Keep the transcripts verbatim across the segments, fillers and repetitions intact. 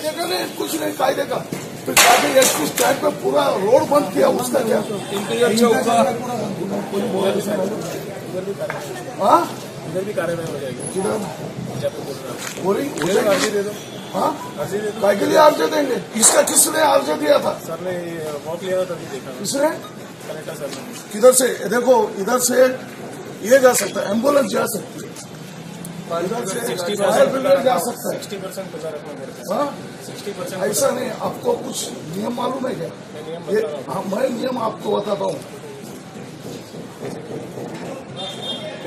कायदे का कुछ नहीं, कायदे का इस टाइम पे पूरा रोड बंद किया, उसका क्या के लिए आर्ज देंगे? इसका किसने आर्ज दिया था? सर ने वॉक लिया था, किसने? किधर से? देखो इधर से ये जा सकता है, एम्बुलेंस जा सकती है, जा सकता है सिक्सटी परसेंट। ऐसा नहीं, आपको कुछ नियम मालूम है क्या? मैं नियम आपको बताता हूँ।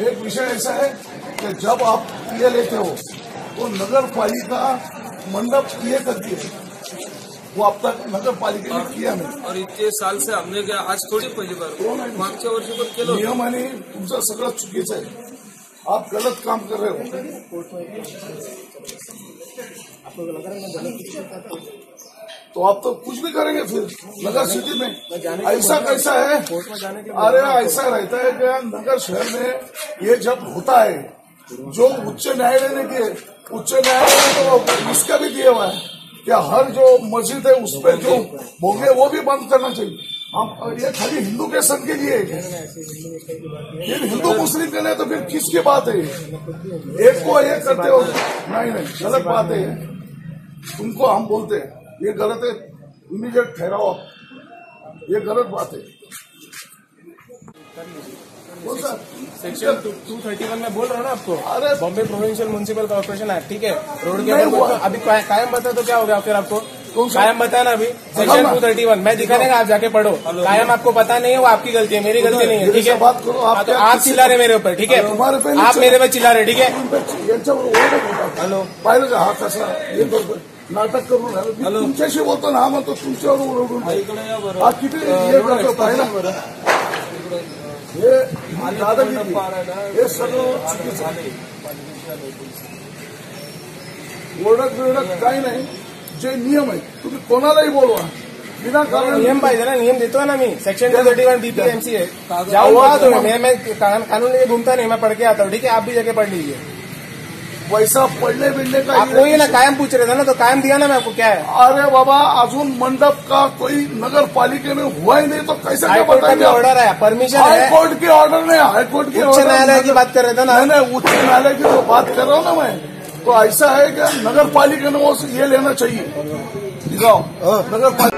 एक विषय ऐसा है कि जब आप ये लेते हो तो नगर पालिका मंडप ये करती है, वो अब तक नगर पालिका ने किया नहीं। और इतने साल से हमने क्या, आज थोड़ी पहली बार मागच्या वर्षभर केलं। नियम आणि तुमचं सगळं चुकीचं आहे, आप गलत काम कर रहे हो। तो आप तो कुछ भी करेंगे फिर नगर सिटी में। ऐसा कैसा है? अरे ऐसा रहता है कि नगर शहर में ये जब होता है, जो उच्च न्यायालय ने दिए, उच्च न्यायालय तो इसका भी दिया हुआ है कि हर जो मस्जिद है उस पर जो भोगे वो भी बंद करना चाहिए। हम ये खाली हिंदू के संघ के लिए, ये हिंदू मुस्लिम के लिए तो फिर किसकी बात है? एक को एक करते हो, नहीं नहीं गलत बात है। तुमको हम बोलते हैं ये गलत है, इमीडिएट ठहराओ आप, ये गलत बात है। सेक्शन टू थर्टी वन में बोल रहा हूँ ना आपको, अरे Bombay provincial municipal corporation act, ठीक है? रोड के अभी कायम बता तो क्या हो गया फिर आपको? कायम बताया ना अभी सेक्शन टू थर्टी वन मैं दिखा देगा, आप जाके पढ़ो। कायम आपको पता नहीं है, वो आपकी गलती है, मेरी गलती नहीं है, ठीक है? बात करो आप, तो आप चिल्ला रहे मेरे ऊपर, ठीक है? आप मेरे पे चिल्ला रहे, ठीक है? हेलो नाटक करून तुमच्याशी बोलतो ना, मग तो तुमच्यावर हे सगळं ओरडत बिरडत काही नाही। जे नियम आहे तुम्ही कोणालाही बोलवा, बिना कारण नियम पाहिजे ना, नियम देतो ना मी। Section two thirty one BPMC है, जाऊंगा तो मैं मैं कानून लेके घूमता नहीं, मैं पढ़ के आता हूँ, ठीक है? आप भी जगह पढ़ लीजिए। वैसा पढ़ने बिलने का आप वही ना कायम पूछ रहे थे ना, तो कायम दिया ना मैं आपको, क्या है? अरे बाबा अजून मंडप का कोई नगर पालिका में हुआ ही नहीं, तो कैसे क्या बताएंगे? ऑर्डर है, परमिशन है, हाईकोर्ट के ऑर्डर में, हाईकोर्ट के उच्च न्यायालय की बात कर रहे थे ना। नहीं उच्च न्यायालय की तो बात कर रहा हूँ ना मैं, तो ऐसा है कि नगर पालिका ने वो ये लेना चाहिए, नगर